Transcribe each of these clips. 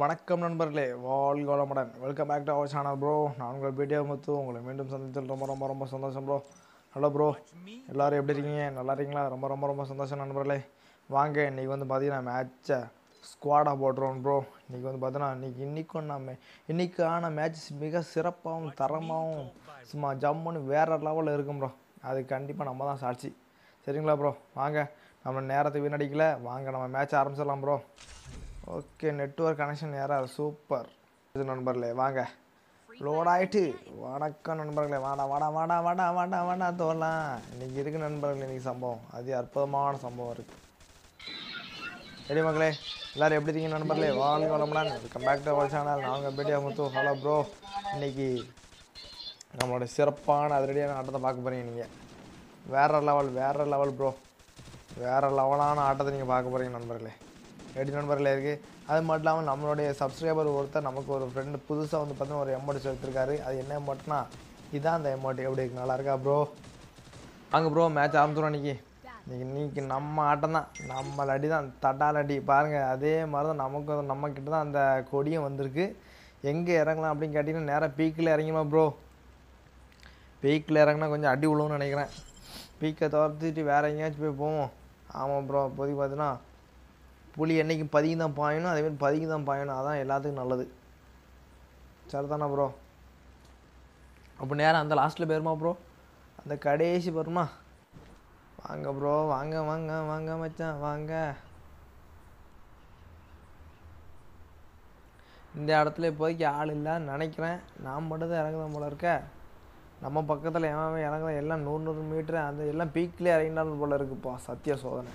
வணக்கம் நண்பர்களே, வாழ்க வளமுடன். Welcome back to our channel bro. நான் உங்களை வீடியோ முத்து, உங்களை மீண்டும் சந்தித்தது ரொம்ப ரொம்ப ரொம்ப சந்தோஷம் ப்ரோ. ஹலோ ப்ரோ, எல்லோரும் எப்படி இருக்கீங்க? நல்லா இருக்கீங்களா? ரொம்ப ரொம்ப ரொம்ப சந்தோஷம் நண்பர்களே. வாங்க, இன்றைக்கி வந்து பார்த்தீங்கன்னா மேட்ச்சை ஸ்குவாடாக போட்டுருவோம் ப்ரோ. இன்றைக்கி வந்து பார்த்தோன்னா இன்றைக்கான மேட்ச் மிக சிறப்பாகவும் தரமாகவும் சும்மா ஜம்முன்னு வேறு லெவலில் இருக்கும் ப்ரோ. அது கண்டிப்பாக நம்ம தான் சாட்சி. சரிங்களா ப்ரோ? வாங்க, நம்ம நேரத்தை வீணடிக்கல, வாங்க நம்ம மேட்ச் ஆரம்பிச்சிடலாம் ப்ரோ. ஓகே, நெட்வொர்க் கனெக்ஷன் யாராவது சூப்பர். இது நண்பர்களே, வாங்க லோட் ஆகிட்டு. வணக்கம் நண்பர்களே, வாடா வாடா வாடா வாடா வாடா வாடா தோலாம். இன்றைக்கி இருக்குது நண்பர்களே, இன்றைக்கி சம்பவம் அது அற்புதமான சம்பவம் இருக்குது. சரி மக்களே, எல்லோரும் எப்படி இருக்கீங்க நண்பர்களே? வாழ்க வளமுடன். Welcome back to our channel. நாங்கள் வீடியோ முத்து. ஹலோ ப்ரோ, இன்றைக்கி நம்மளோட சிறப்பான அதிரடியான ஆட்டத்தை பார்க்க போகிறீங்க. நீங்கள் வேறு லெவல் ப்ரோ, வேறு லெவலான ஆட்டத்தை நீங்கள் பார்க்க போகிறீங்க நண்பர்களே. எப்படி நண்பர்களே இருக்குது? அது மட்டும் இல்லாமல் நம்மளுடைய சப்ஸ்கிரைபர் ஒருத்தர் நமக்கு ஒரு ஃப்ரெண்டு புதுசாக வந்து பார்த்தீங்கன்னா ஒரு எமௌண்ட் சேர்த்துருக்காரு. அது என்ன எமௌண்ட்னா இதுதான் அந்த எமௌண்ட். எப்படி இருக்குது? நல்லா இருக்கா ப்ரோ? வாங்க ப்ரோ, மேட்ச் ஆரம்பிச்சிடும். இன்றைக்கி நம்ம ஆட்டம் தான், நம்மள அடி தான், தட்டால் அடி பாருங்கள். அதே மாதிரி தான் நமக்கு நம்மக்கிட்ட தான் அந்த கொடியும் வந்திருக்கு. எங்கே இறங்கலாம் அப்படின்னு கேட்டிங்கன்னா நேராக பீக்கில் இறங்கிமா ப்ரோ. பீக்கில் இறங்கினா கொஞ்சம் அடி விழுவுன்னு நினைக்கிறேன். பீக்கை தவிர்த்துட்டு வேறு எங்கேயாச்சும் போய் போவோம். ஆமாம் ப்ரோ, இப்போதைக்கு பார்த்தீங்கன்னா புளி என்றைக்கும் பதுக்கி தான் பாயணும், அதேமாதிரி பதுக்கி தான் பாயணும். அதான் எல்லாத்துக்கும் நல்லது. சரிதானா ப்ரோ? அப்போ நேரம் அந்த லாஸ்ட்டில் போயிருமா ப்ரோ, அந்த கடைசி போயிருமா? வாங்க ப்ரோ, வாங்க வாங்க வாங்க மச்சான் வாங்க. இந்த இடத்துல இப்போதைக்கு ஆள் இல்லைன்னு நினைக்கிறேன். நான் மட்டும் தான் இறங்குதான் போல இருக்க. நம்ம பக்கத்தில் எவன் இறங்குதான் எல்லாம் 100 மீட்ரு அந்த எல்லாம் பீக்கில் இறங்கினாலும் போல் இருக்குப்பா. சத்திய சோதனை.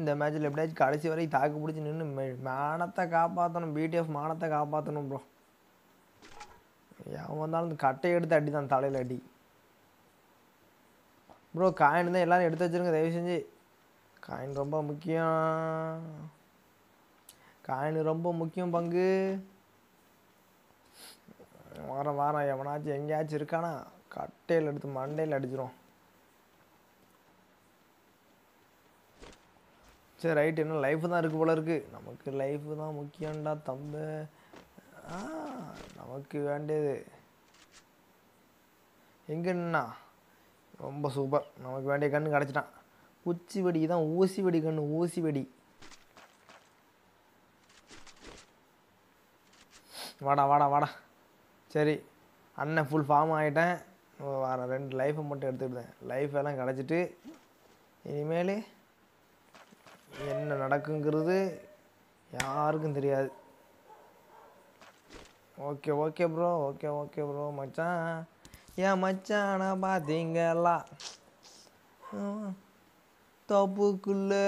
இந்த மேட்ச்சில் எப்படியாச்சும் கடைசி வரைக்கும் தாக்கு பிடிச்சி நின்று மானத்தை காப்பாற்றணும். பிடிஎஃப் மானத்தை காப்பாற்றணும் ப்ரோ. அவன் வந்தாலும் இந்த கட்டையை எடுத்து அடி தான், தலையில் அடி ப்ரோ. காயின் தான் எல்லோரும் எடுத்து வச்சுருங்க தயவு செஞ்சு. காயின் ரொம்ப முக்கியம், காயின் ரொம்ப முக்கியம் பங்கு. வாரம் எவனாச்சும் எங்கேயாச்சும் இருக்கானா கட்டையில் எடுத்து மண்டையில் அடிச்சிடும். சரி ரைட்டு, இன்னும் லைஃபு தான் இருக்குது போல இருக்குது. நமக்கு லைஃபு தான் முக்கியம்டா தம்பு. நமக்கு வேண்டியது எங்கன்னா ரொம்ப சூப்பர். நமக்கு வேண்டிய கன்று கிடச்சிட்டான். உச்சி வெடிக்கு தான் ஊசி வெடி கன்று, ஊசி வெடி. வாடா வாடா வாடா. சரி அண்ணன் ஃபுல் ஃபார்ம் ஆகிட்டேன். வர 2 லைஃபை மட்டும் எடுத்துக்கிட்டேன். லைஃப் எல்லாம் கிடச்சிட்டு இனிமேல் என்ன நடக்குங்கிறது யாருக்கும் தெரியாது. Okay okay bro, okay okay bro மச்சான். ஏன் மச்சான் ஆனால் பார்த்தீங்களா தப்புக்குள்ளே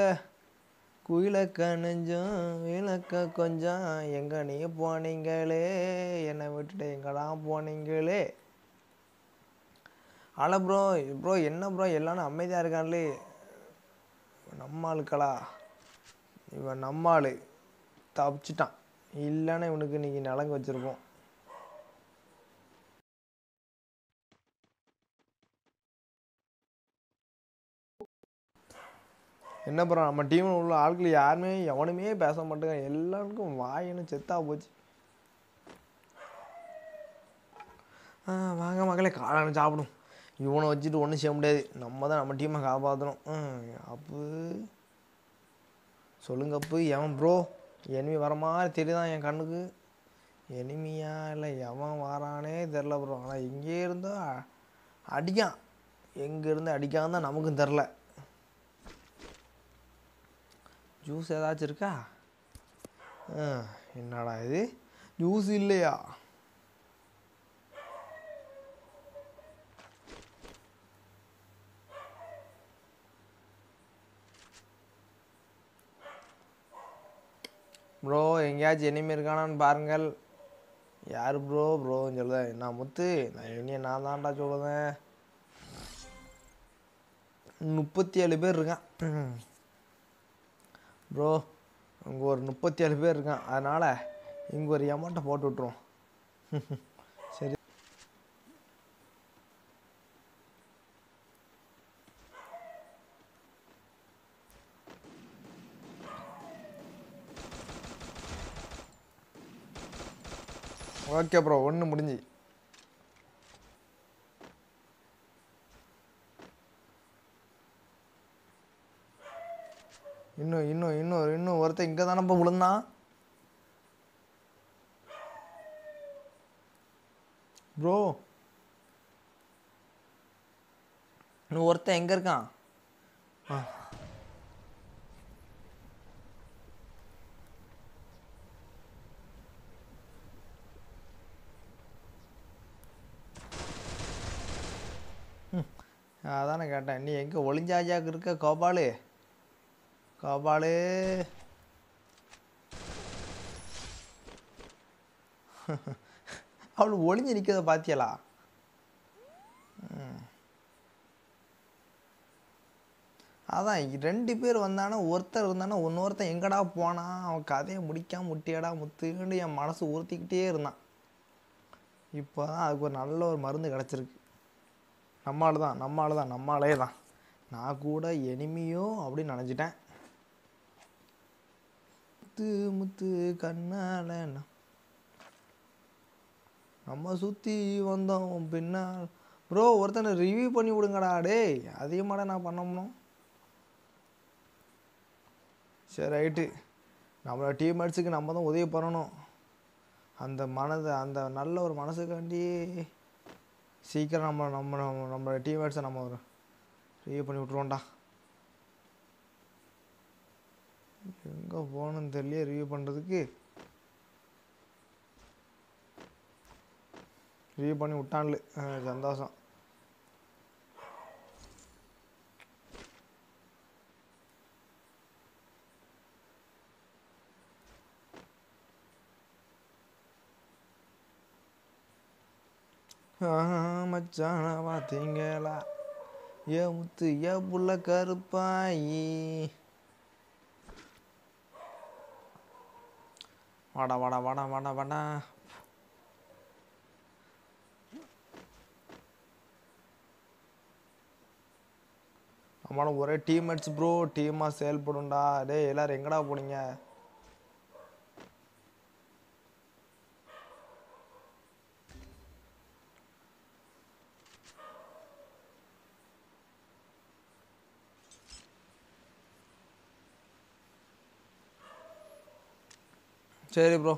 குயிலக்க நெஞ்சம் விளக்க கொஞ்சம் எங்கே நீ போனீங்களே, என்னை விட்டுட்டு எங்கெல்லாம் போனீங்களே. ஆனால் ப்ரோ ப்ரோ என்ன ப்ரோ எல்லாரும் அமைதியாக இருக்காங்களே? நம்மளுக்களா இவன் நம்மாள் தப்பிச்சிட்டான். இல்லைன்னா இவனுக்கு இன்றைக்கி நலங்கு வச்சுருப்போம். என்ன பண்ணுறோம்? நம்ம டீமில் உள்ள ஆட்கள் யாருமே எவனுமே பேச மாட்டேங்க. எல்லாருக்கும் வாயின்னு செத்தாக போச்சு. வாங்க மகளே, காளான சாப்பிடும். இவனை வச்சுட்டு ஒன்றும் செய்ய முடியாது. நம்ம தான் நம்ம டீமை காப்பாற்றணும். அப்பு சொல்லுங்க அப்பு. எவன் ப்ரோ எனிமி வர மாதிரி தெரியுதான் என் கண்ணுக்கு. எனிமியா இல்லை எவன் வரானே தெரில ப்ரோ. ஆனால் எங்கே இருந்தோ அடிக்கான், எங்கேருந்து அடிக்கான்னு தான் நமக்கும் தெரில. ஜூஸ் ஏதாச்சும் இருக்கா? என்னடா இது, ஜூஸ் இல்லையா? ப்ரோ எங்கேயாச்சும் எனிமி இருக்கானான்னு பாருங்கள். யார் ப்ரோ ப்ரோன்னு சொல்லுதேன். நான் முத்து, நான் இனிய நான் தான்டா சொல்லுவேன். 37 பேர் இருக்கான் ப்ரோ. இங்கே ஒரு 37 பேர் இருக்கான், அதனால் இங்கே ஒரு அமௌண்ட்டை போட்டு விட்ருவோம். சரி ஓகே ப்ரோ, ஒன்று முடிஞ்சு. இன்னும் இன்னும் இன்னும் இன்னும் ஒருத்தர் இங்கே தானே இப்போ விழுந்தான். ப்ரோ இன்னும் ஒருத்தன் எங்கே இருக்கான்? அதானே கேட்டேன், நீ எங்கே ஒளிஞ்சாஜாக்கு இருக்க கோபாலு? கோபாலு அவளு ஒளிஞ்சு நிற்கிறத பார்த்தியலா? அதான் 2 பேர் வந்தானா, ஒருத்தர் இருந்தானா, இன்னொருத்தன் எங்கடா போனான், அவன் கதையை முடிக்காம முட்டியடா முத்துன்னு என் மனசு ஊர்த்திக்கிட்டே இருந்தான். இப்போ தான் அதுக்கு ஒரு நல்ல ஒரு மருந்து கிடச்சிருக்கு. நம்மளே தான் நான் கூட எனிமியோ அப்படின்னு நினச்சிட்டேன். முத்து முத்து கண்ணால நம்ம சுற்றி வந்தோம் பின்னால். ப்ரோ ஒருத்தனை ரிவ்யூ பண்ணி விடுங்கடா. டே அதிகமாக நான் பண்ணணும். சரி ரைட்டு, நம்மளோட டீம்மேட்ஸுக்கு நம்ம தான் உதவி பண்ணணும். அந்த மனதை, அந்த நல்ல ஒரு மனசுக்காண்டி சீக்கிரம் நம்ம நம்ம நம்ம நம்மளோட டீம்மேட்ஸை நம்ம ஒரு ரிவ்யூ பண்ணி விட்ருவோண்டா. எங்கே போகணுன்னு தெரியல ரிவ்யூ பண்ணுறதுக்கு. ரிவ்யூ பண்ணி விட்டான்ல, சந்தோஷம். மச்சான பார்த்தீங்களா ஏ முத்து ஏ புள்ள கருப்பாயி, வாடா வாடா வாடா வாடா வாடா. நம்மளும் ஒரே டீம்மேட்ஸ் ப்ரோ, டீமாக செயல்படும்டா. டே எல்லாரும் எங்கடா போனீங்க? சரி ப்ரோ,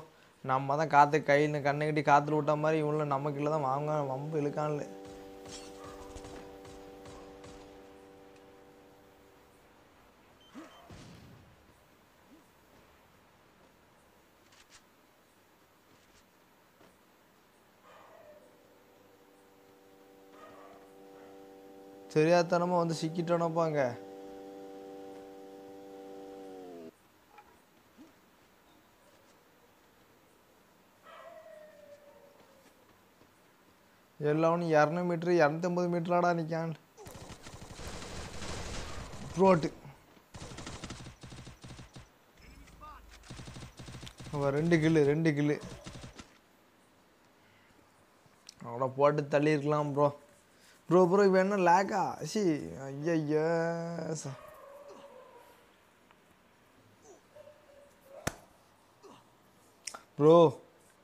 நம்ம தான் காற்று கையில் கண்ணை கட்டி காற்றுல விட்ட மாதிரி இவங்களும் நமக்கு இல்லை தான் வாங்க வம்பு இழுக்கான்ல. தெரியாதனமாக வந்து சிக்கிட்டோனப்பாங்க. எல்லாமே 200 மீட்ரு 250 மீட்டராடா நிற்கான். ரோட்டு அவன் 2 கில்லு அவனை போட்டு தள்ளியிருக்கலாம் ப்ரோ. ப்ரோ ப்ரோ இப்போ என்ன லேக்கா? சி ஐயா சார் ப்ரோ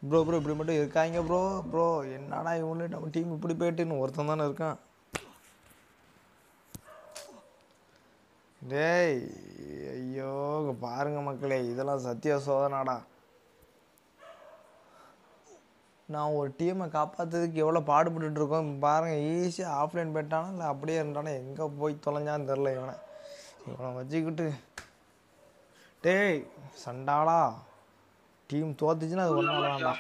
ப்ரோ ப்ரோ இப்படி மட்டும் இருக்காங்க ப்ரோ. ப்ரோ என்னடா இவங்களே நம்ம டீம் இப்படி போயிட்டு, இன்னும் ஒருத்தன் தானே இருக்கான். டேய் ஐயோ பாருங்க மக்களே, இதெல்லாம் சத்திய சோதனாடா. நான் ஒரு டீமை காப்பாற்றுறதுக்கு எவ்வளோ பாடுபட்டு இருக்கோம் பாருங்கள். ஈஸியாக ஆஃப்லைன் போயிட்டானா இல்லை அப்படியே இருந்தானா, எங்கே போய் தொலைஞ்சான்னு தெரில. இவனை வச்சுக்கிட்டு டேய் சண்டாடா, டீம் தோத்துச்சுன்னா அது ஒன்றும் வேண்டாம்.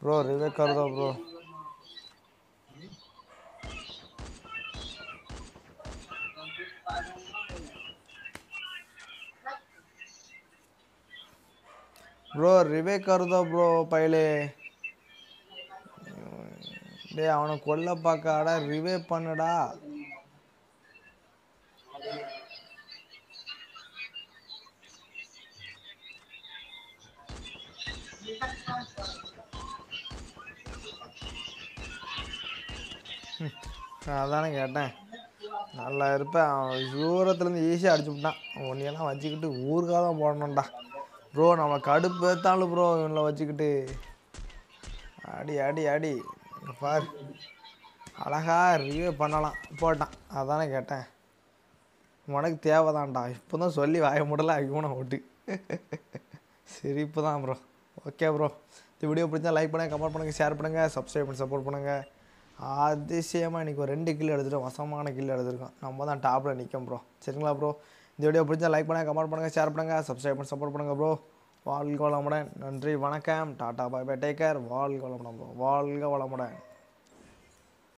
ப்ரோ ரிவேக் கருதா bro. Bro, Rebecca, bro, Pile. They are on a Kola Pakada, Rive Panada. அதானே கேட்டேன் நல்லா இருப்ப ஜூரத்துல இருந்து ஈஸியா அடிச்சிட்டான் ஒண்ணே எல்லாம் வச்சிக்கிட்டு ஊர்கா தான் போடணும்டா bro நம்ம கடுப்பு ஏத்தாலும் bro இவனை வச்சிக்கிட்டு அடி அடி அடி பார் அழகா ரிவே பண்ணலாம் போட்டான் அதானே கேட்டேன் உனக்கு தேவதான்டா இப்போதான் சொல்லி வாய மூடல இவனை ஓட்டு சிரிப்பு தான் bro okay bro இந்த வீடியோ பிடிச்சா லைக் பண்ணுங்க கமெண்ட் பண்ணுங்க ஷேர் பண்ணுங்க சப்ஸ்கிரைப் பண்ணி சப்போர்ட் பண்ணுங்க ஆதிசியமா இன்னைக்கு ஒரு 2 கில் எடுத்துட்டோம் வசமான கில் எடுத்துறோம் நம்ம தான் டாப்ல நிக்கும் bro சரிங்களா bro இந்த வீடியோ பிடிச்சா லைக் பண்ணுங்க கமெண்ட் பண்ணுங்க ஷேர் பண்ணுங்க சப்ஸ்கிரைப் பண்ணி சப்போர்ட் பண்ணுங்க bro வாழ்க வளமுடன் நன்றி வணக்கம் tata bye bye take care வாழ்க வளமுடன் bro வாழ்க வளமுடன்